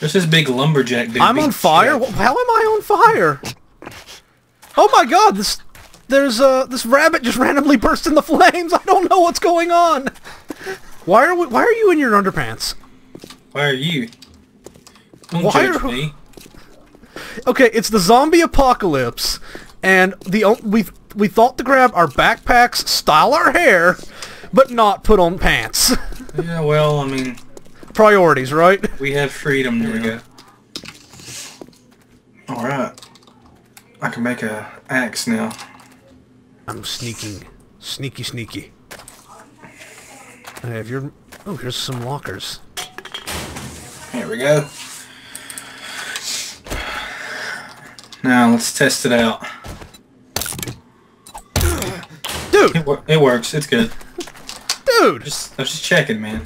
There's this big lumberjack dude. I'm on fire? Shit. How am I on fire? Oh my god, this rabbit just randomly burst into flames. I don't know what's going on. Why are you in your underpants? Why are you? Don't judge me. Okay, it's the zombie apocalypse, and we thought to grab our backpacks, style our hair, but not put on pants. Yeah, well, I mean, priorities, right? We have freedom. There we go. All right, I can make an axe now. I'm sneaking, sneaky, sneaky. I have your. Oh, here's some lockers. Here we go. Now let's test it out. Dude! It works, it's good. Dude! I was just checking, man.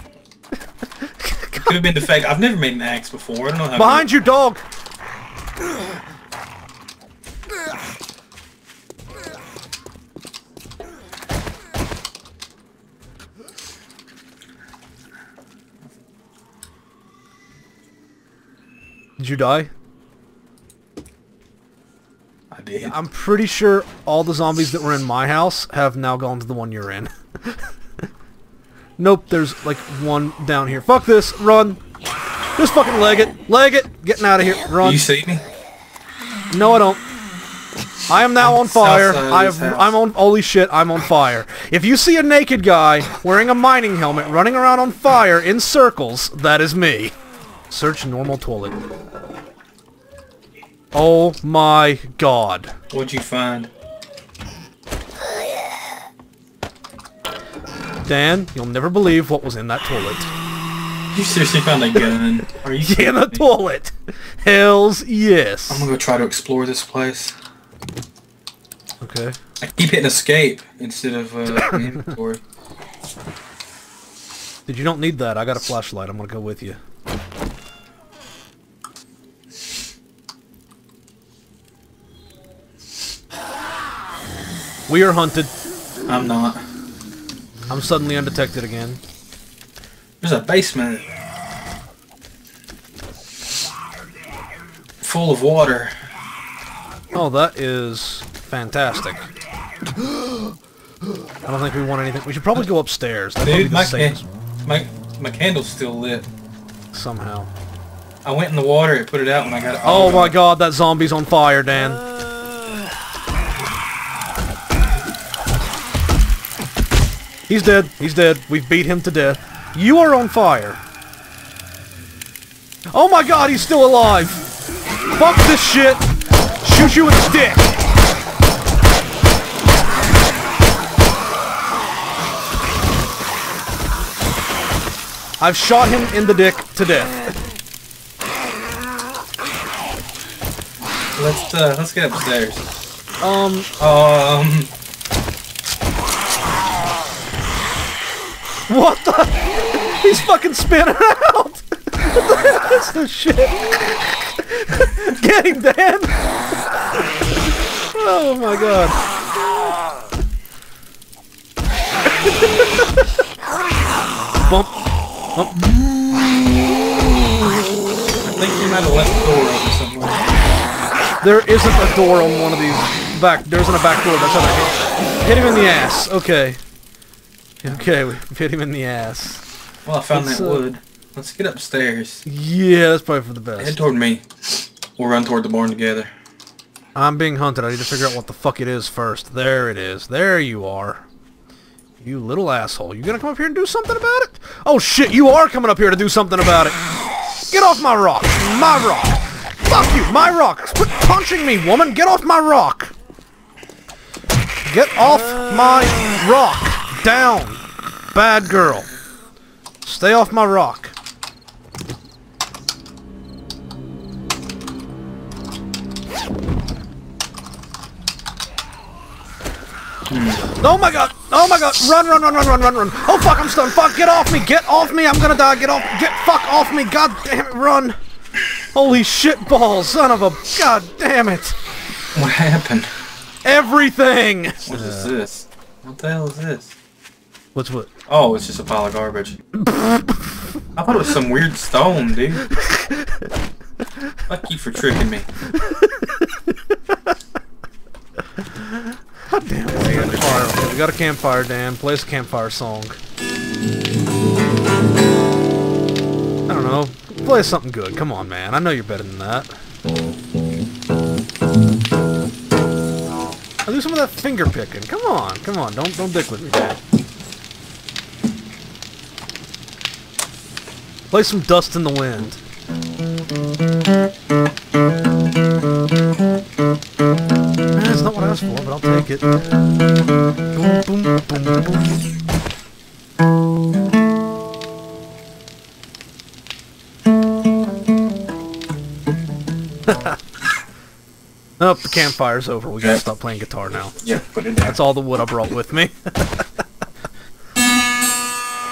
Could have been the fact I've never made an axe before. I don't know how. Behind you, dog! Did you die? Yeah, I'm pretty sure all the zombies that were in my house have now gone to the one you're in. Nope, there's like one down here. Fuck this, run! Just fucking leg it, getting out of here, run. You see me? No, I don't. I am now on fire. I'm on. Holy shit, I'm on fire. If you see a naked guy wearing a mining helmet running around on fire in circles, that is me. Search normal toilet. Oh my god. What'd you find? Dan, you'll never believe what was in that toilet. You seriously found a gun? Are you in the toilet? Hells yes. I'm gonna go try to explore this place. Okay. I keep hitting escape instead of inventory. Dude, you don't need that. I got a flashlight. I'm gonna go with you. We are hunted. I'm not. I'm suddenly undetected again. There's a basement. Full of water. Oh, that is fantastic. I don't think we want anything. We should probably go upstairs. Dude, my candle's still lit. Somehow. I went in the water, it put it out, and I got it. Oh my god, that zombie's on fire, Dan. He's dead. He's dead. We've beat him to death. You are on fire. Oh my god, he's still alive. Fuck this shit. Shoot you with a stick. I've shot him in the dick to death. Let's get upstairs. What the? He's fucking spinning out! That's the shit! Get him, Dan! Oh my god. Bump. Bump. I think you might have left the door open somewhere. There isn't a door on one of these. There isn't a back door. That's how they hit him in the ass. Okay. Okay, we hit him in the ass. Well, I found that wood. Let's get upstairs. Yeah, that's probably for the best. Head toward me. We'll run toward the barn together. I'm being hunted. I need to figure out what the fuck it is first. There it is. There you are. You little asshole. You gonna come up here and do something about it? Oh shit, you are coming up here to do something about it. Get off my rock. My rock. Fuck you, my rock. Quit punching me, woman. Get off my rock. Get off my rock. Down, bad girl. Stay off my rock. Oh my god! Oh my god! Run! Run! Run! Run! Run! Run! Run! Oh fuck! I'm stunned. Fuck! Get off me! Get off me! I'm gonna die! Get off! Get fuck off me! God damn it! Run! Holy shit balls! Son of a! God damn it! What happened? Everything. What is this? What the hell is this? What's what? Oh, it's just a pile of garbage. I thought it was some weird stone, dude. Fuck you for tricking me. God damn it. We got a campfire, Dan. Play us a campfire song. I don't know. Play us something good. Come on, man. I know you're better than that. I'll do some of that finger picking. Come on. Come on. Don't dick with me, Dan. Play some Dust in the Wind. That's not what I asked for, but I'll take it. Boom, boom, boom, boom. Oh, the campfire's over. We gotta stop playing guitar now. Yeah, put it down. That's all the wood I brought with me.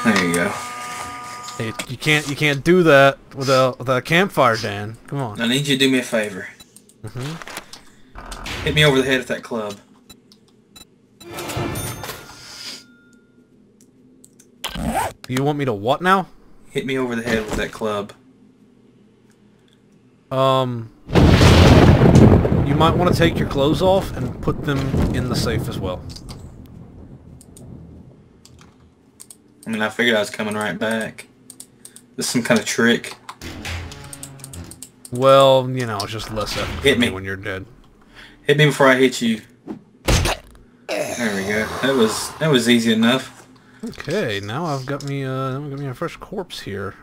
There you go. Hey, you can't do that without a campfire, Dan. Come on. I need you to do me a favor. Hit me over the head with that club. You want me to what now? Hit me over the head with that club. You might want to take your clothes off and put them in the safe as well. I mean, I figured I was coming right back. This is some kind of trick. Well, you know, it's just less effort. Hit me when you're dead. Hit me before I hit you. There we go. That was easy enough. Okay, now I've got me a fresh corpse here.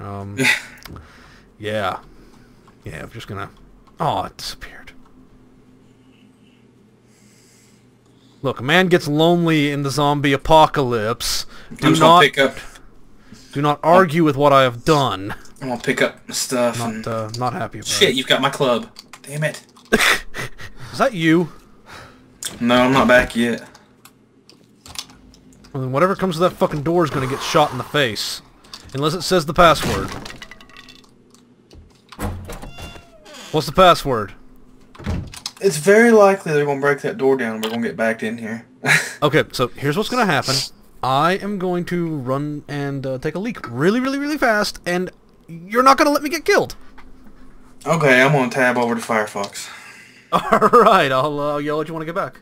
Yeah. Yeah, I'm just gonna... Oh, it disappeared. Look, a man gets lonely in the zombie apocalypse. Do not argue with what I have done. I'm gonna pick up stuff. Not happy about it. Shit, you've got my club. Damn it. Is that you? No, I'm not back yet. Well, then whatever comes to that fucking door is gonna get shot in the face. Unless it says the password. What's the password? It's very likely they're gonna break that door down and we're gonna get backed in here. Okay, so here's what's gonna happen. I am going to run and take a leak really, really, really fast, and you're not going to let me get killed. Okay, I'm going to tab over to Firefox. All right, I'll yell at you when I get back.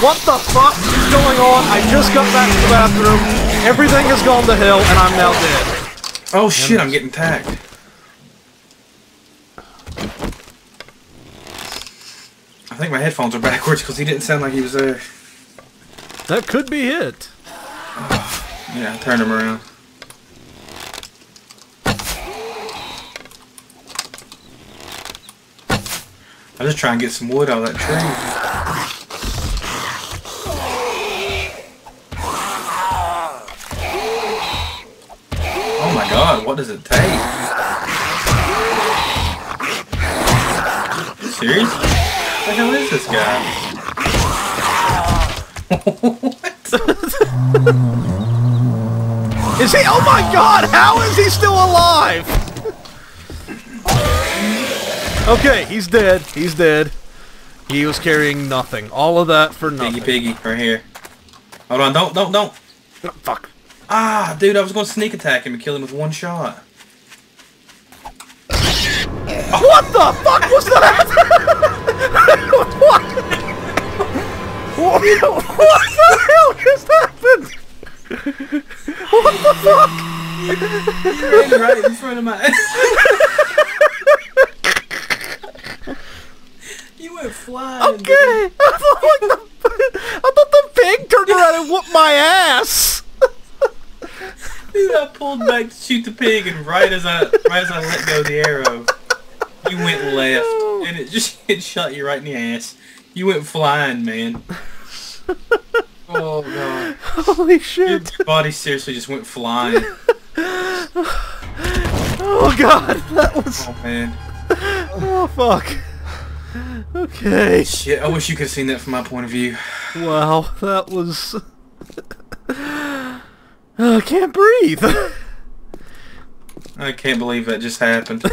What the fuck is going on? I just got back to the bathroom, everything has gone to hell, and I'm now dead. Oh shit, I'm getting tagged. I think my headphones are backwards because he didn't sound like he was there. That could be it. Yeah, I turned him around. I'm just trying to get some wood out of that tree. God, what does it take? Seriously? What the hell is this guy? What? Is he? Oh my God! How is he still alive? Okay, he's dead. He's dead. He was carrying nothing. All of that for nothing. Piggy, piggy, right here. Hold on! Don't! Oh, fuck! Ah, dude, I was going to sneak attack him and kill him with one shot. What the fuck was that? What? What the hell just happened? What the fuck? You ran right in front of my ass. You went flying. Okay. I thought the pig turned around and whooped my ass. Dude, I pulled back to shoot the pig, and right as I let go of the arrow, you went left, and it shot you right in the ass. You went flying, man. Oh god! Holy shit! Your body seriously just went flying. Oh god, that was. Oh man. Oh fuck. Okay. Shit! I wish you could have seen that from my point of view. Wow, that was. I can't breathe. I can't believe that just happened.